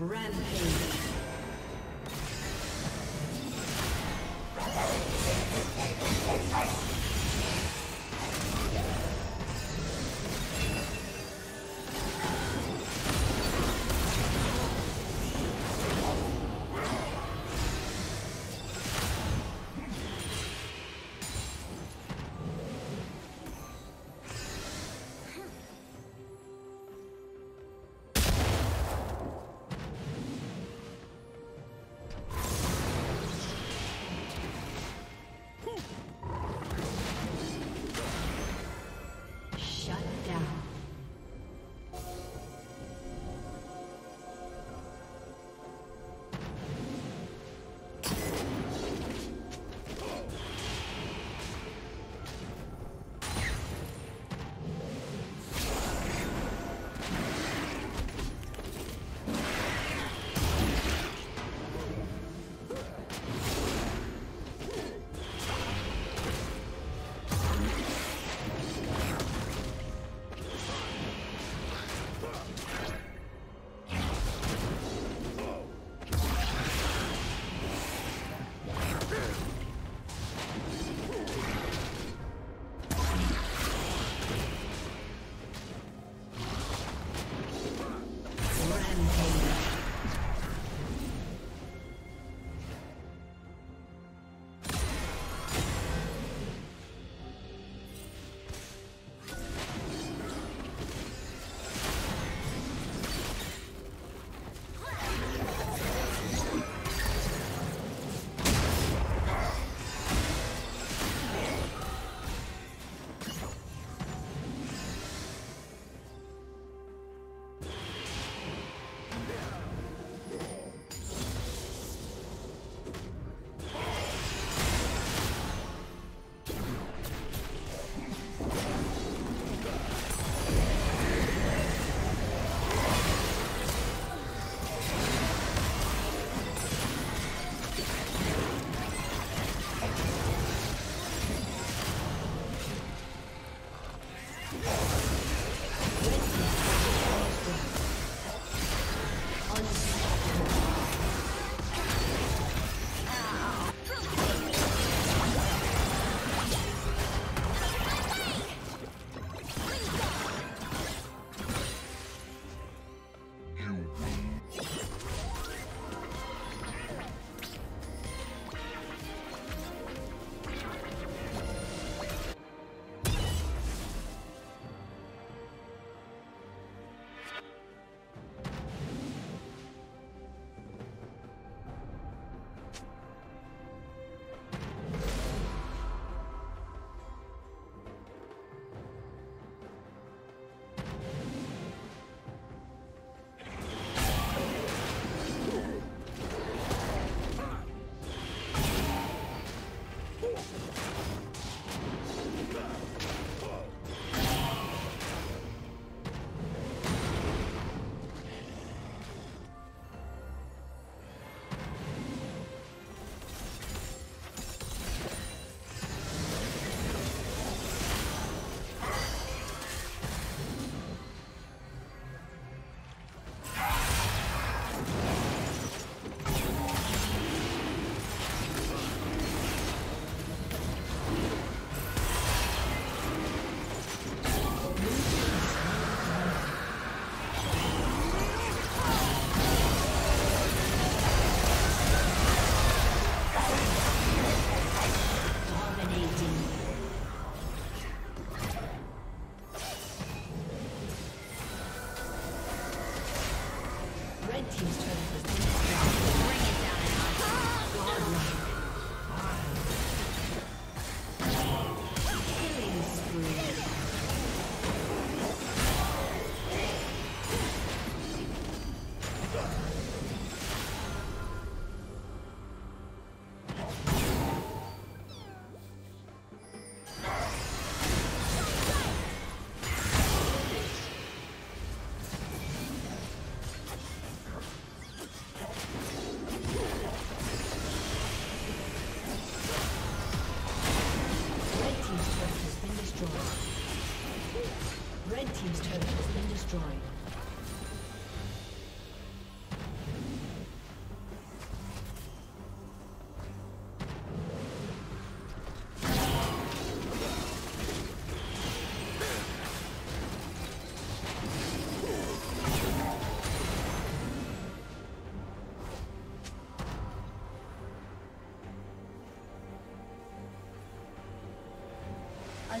Rampage. A